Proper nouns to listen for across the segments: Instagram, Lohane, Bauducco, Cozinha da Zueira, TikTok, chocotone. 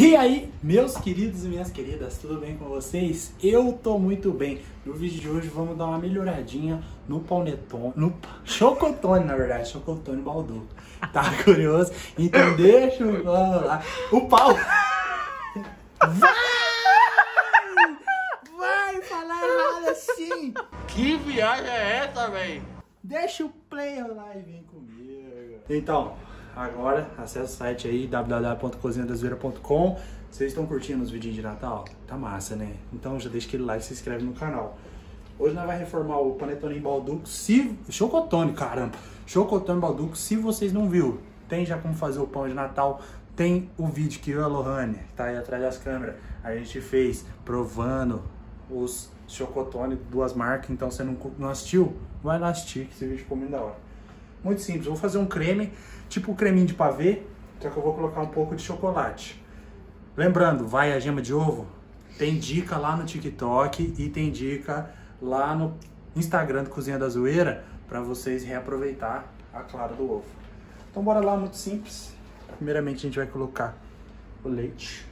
E aí, meus queridos e minhas queridas, tudo bem com vocês? Eu tô muito bem. No vídeo de hoje vamos dar uma melhoradinha no panetone, no chocotone, na verdade, chocotone Bauducco. Tá curioso? Então deixa eu lá. O pau... Vai falar errado assim! Que viagem é essa, véi? Deixa o play rolar e vem comigo. Então... Agora, acessa o site aí, www.cozinhadazueira.com. Vocês estão curtindo os vídeos de Natal? Tá massa, né? Então já deixa aquele like e se inscreve no canal. Hoje nós vamos reformar o panetone Bauducco, chocotone, caramba! Chocotone Bauducco, se vocês não viram, tem já como fazer o pão de Natal, tem o vídeo que eu e a Lohane, que tá aí atrás das câmeras, a gente fez provando os chocotone, duas marcas, então você não assistiu? Vai lá assistir, que esse vídeo ficou muito da hora. Muito simples, eu vou fazer um creme, tipo um creminho de pavê, só que eu vou colocar um pouco de chocolate. Lembrando, vai a gema de ovo, tem dica lá no TikTok e tem dica lá no Instagram do Cozinha da Zueira para vocês reaproveitar a clara do ovo. Então bora lá, muito simples. Primeiramente a gente vai colocar o leite.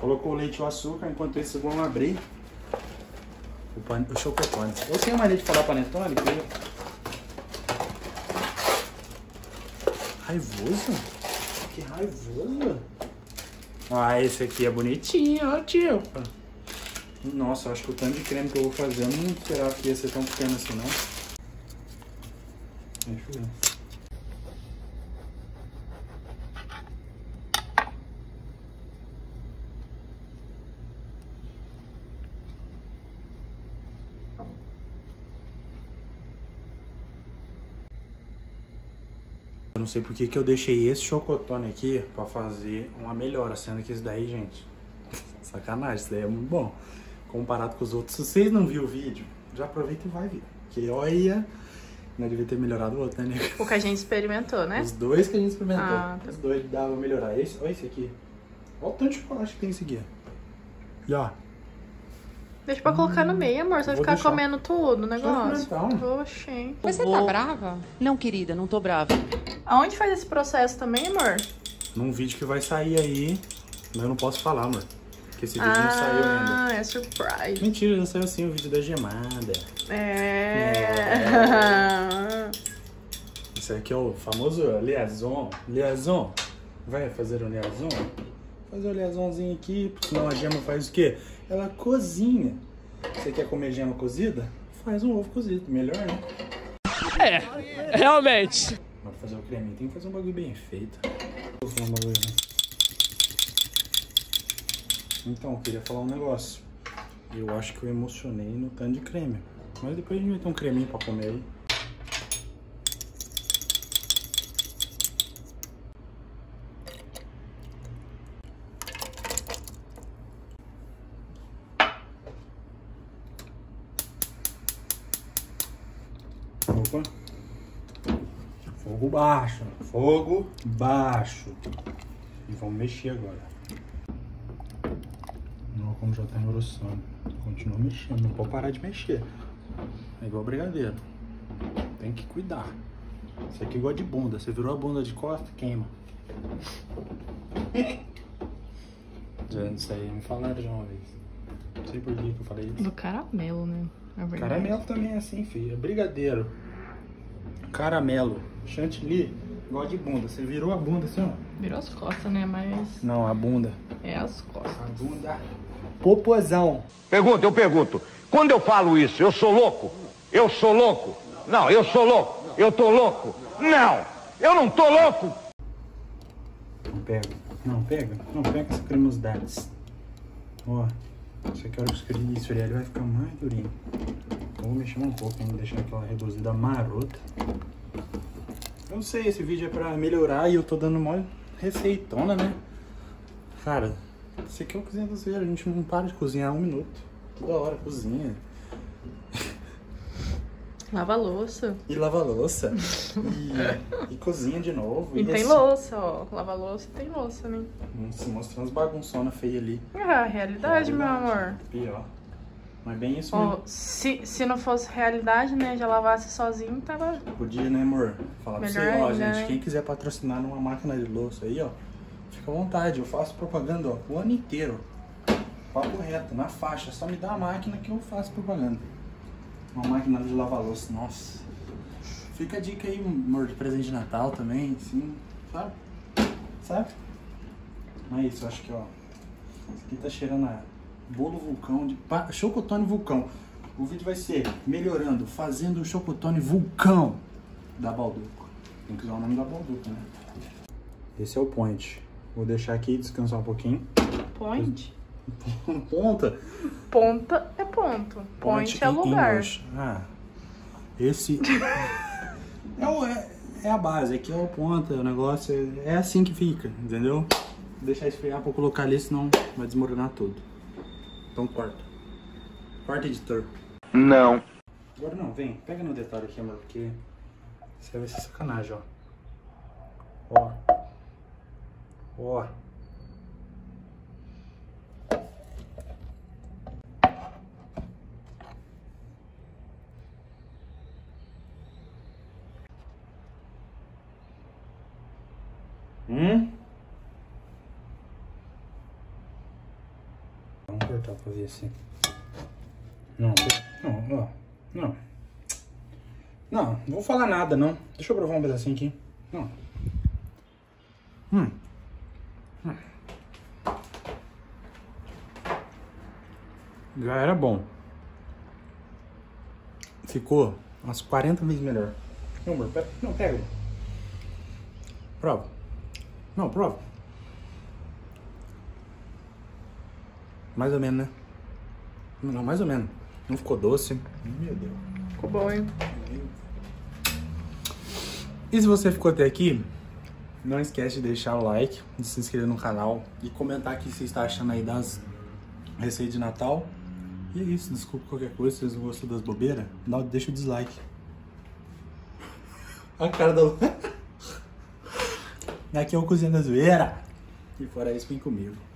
Colocou o leite e o açúcar, enquanto isso vamos abrir o chocotone. Eu tenho mania de falar panetone, porque... Raivoso? Que raivoso! Ah, esse aqui é bonitinho, ó, tio! Nossa, acho que o tanto de creme que eu vou fazer, eu não esperava que ia ser tão pequeno assim, não. Deixa eu ver. Eu não sei porque que eu deixei esse chocotone aqui pra fazer uma melhora, sendo que esse daí, gente, sacanagem, esse daí é muito bom. Comparado com os outros, se vocês não viram o vídeo, já aproveita e vai ver. Porque olha, não devia ter melhorado o outro, né? O que a gente experimentou, né? Os dois que a gente experimentou. Ah, tá. Os dois dava pra melhorar. Esse, olha esse aqui. Olha o tanto de chocolate que tem esse aqui. E ó. Deixa pra colocar no meio, amor. Você vai ficar comendo tudo o negócio. Oxe, hein? Mas você tá brava? Não, querida, não tô brava. Aonde faz esse processo também, amor? Num vídeo que vai sair aí. Mas eu não posso falar, amor. Porque esse vídeo não saiu ainda. Ah, é surprise. Mentira, já saiu assim o vídeo da gemada. É. Esse aqui é o famoso liaison. Liaison. Vai fazer o liaison? Fazer o liaisonzinho aqui, porque senão a gema faz o quê? Ela cozinha. Você quer comer gema cozida? Faz um ovo cozido, melhor, né? É, realmente. Para fazer o creme, tem que fazer um bagulho bem feito. Então, eu queria falar um negócio. Eu acho que eu emocionei no tanto de creme. Mas depois a gente vai ter um creminho para comer aí. Opa. Fogo baixo, fogo baixo. E vamos mexer agora. Não, como já tá engrossando. Continua mexendo, não pode parar de mexer. É igual brigadeiro. Tem que cuidar. Isso aqui é igual de bunda. Você virou a bunda de costa, queima. Já isso aí me falaram já uma vez. Não sei por que eu falei isso. Do caramelo, né? Caramelo também é assim, filho. É brigadeiro. Caramelo. Chantilly, igual de bunda. Você virou a bunda assim, ó. Virou as costas, né? Mas... Não, a bunda. É as costas. A bunda. Popozão. Pergunta, eu pergunto. Quando eu falo isso, eu sou louco? Eu sou louco? Não, eu sou louco. Eu tô louco? Não! Eu não tô louco! Não pega. Não pega. Não pega as cremosidades. Ó. Só que a hora que eu misturar ele vai ficar mais durinho. Então vou mexer um pouco, vamos deixar aquela reduzida marota. Eu não sei, esse vídeo é pra melhorar e eu tô dando uma receitona, né? Cara, isso aqui é o Cozinha da Zueira, a gente não para de cozinhar um minuto. Toda hora, cozinha. Lava a louça. E lava a louça. E cozinha de novo. E tem assim. Louça, ó. Lava a louça e tem louça, né? Se mostrando as bagunçonas feias ali. Ah, realidade, meu amor. Pior. Mas bem isso mesmo. Oh, se não fosse realidade, né, já lavasse sozinho, tava... Podia, né, amor? Falar pra você, ó, gente, né? Quem quiser patrocinar numa máquina de louça aí, ó, fica à vontade. Eu faço propaganda, ó, o ano inteiro. Papo reto, na faixa. Só me dá a máquina que eu faço propaganda. Uma máquina de lavar louça, nossa. Fica a dica aí, amor, de presente de Natal também, assim, sabe? Sabe? Mas é isso, eu acho que, ó, isso aqui tá cheirando a... Bolo vulcão, chocotone vulcão. O vídeo vai ser melhorando, fazendo o chocotone vulcão da Bauducco. Tem que usar o nome da Bauducco, né? Esse é o point. Vou deixar aqui descansar um pouquinho. Point? Ponta? Ponta é ponto. Point é lugar. Ah, esse é a base. Aqui é o ponta, o negócio é assim que fica, entendeu? Vou deixar esfriar pra colocar ali, senão vai desmoronar tudo. Então corta. Corta, editor. Não. Agora não, vem. Pega no detalhe aqui, amor, porque isso vai ser sacanagem, ó. Ó. Ó. Tá, pra ver assim. Não, não, ó. Não. Não, não vou falar nada, não. Deixa eu provar um pedacinho aqui. Não. Já era bom. Ficou umas 40 vezes melhor. Não, amor, pera. Não, pega. Prova. Não, prova. Mais ou menos, né? Não, mais ou menos. Não ficou doce. Meu Deus. Ficou bom, hein? E se você ficou até aqui, não esquece de deixar o like, de se inscrever no canal e comentar o que você está achando aí das receitas de Natal. E é isso. Desculpa qualquer coisa, se vocês não gostam das bobeiras, deixa o dislike. A cara da... Aqui é o Cozinha da Zueira. E fora isso, vem comigo.